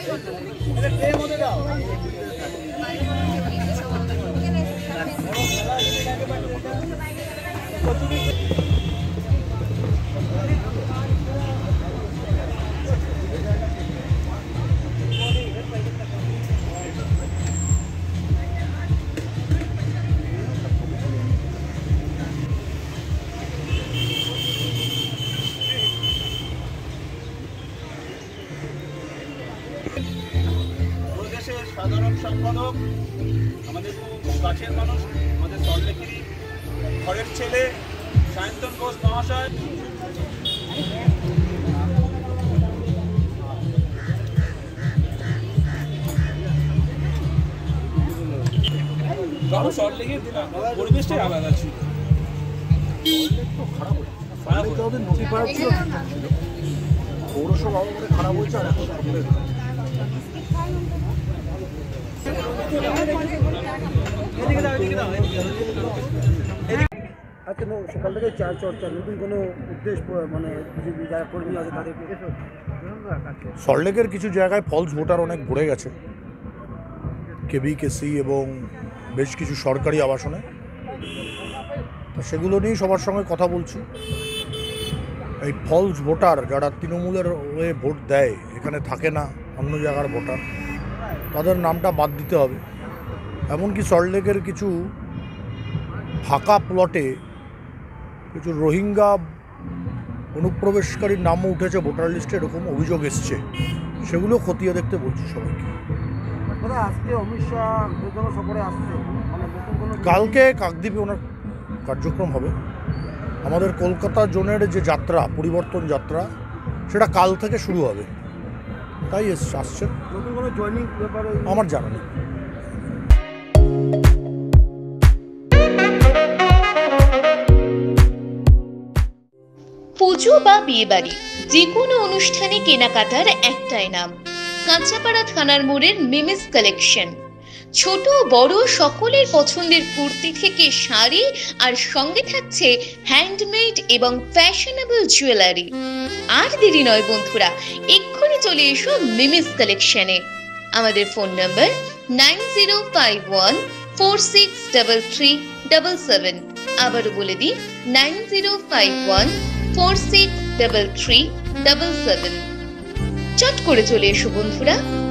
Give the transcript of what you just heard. साधारण सम्पादक मानूष चललेखिरी घर ऐले सायंतन घोष महाशय चललेखिर परिवेश आलदा खराब नदी पार पौरसभा खराब हो আজকে সকাল থেকে চার চর্চা নতুন কোনো উদ্দেশ্য মানে যারা কর্মী আছে তাদেরকে সল্টলেকের কিছু জায়গায় ফলস ভোটার অনেক ভরে গেছে কেবিকেসি এবং বেশ কিছু সরকারি আবাসনে। তো সেগুলো নিয়ে সবার সঙ্গে কথা বলছি। এই ফলস ভোটার যারা তৃণমূলের হয়ে ভোট দেয়, এখানে থাকে না, অন্য জায়গার ভোটার, তাদের নামটা বাদ দিতে হবে। এমনকি সল্টলেকের কিছু ফাঁকা প্লটে কিছু রোহিঙ্গা অনুপ্রবেশকারীর নামও উঠেছে ভোটার লিস্টে, এরকম অভিযোগ এসছে, সেগুলো খতিয়ে দেখতে বলছি সবাইকে। কালকে কাকদ্বীপে ওনার কার্যক্রম হবে। আমাদের কলকাতা জোনের যে যাত্রা, পরিবর্তন যাত্রা, সেটা কাল থেকে শুরু হবে, তাই আসছে। আমার জানা নেই। পুজো বা বিয়েবাড়ি, যে কোনো অনুষ্ঠানে কেনাকাটার একটাই নাম, কাঁচাপাড়া থানার মোড়ের মিমিস কালেকশন। ছোট বড় সকলের পছন্দের কুর্তি থেকে শাড়ি, আর সঙ্গে থাকছে হ্যান্ডমেড এবং ফ্যাশনেবল জুয়েলারি। আর দেরি নয় বন্ধুরা, এক্ষুনি চলে এসো মিমিস কালেকশনে। আমাদের ফোন নাম্বার 9051463377। আবারও বলে দিই 9051463377। চট করে চলে এসো বন্ধুরা।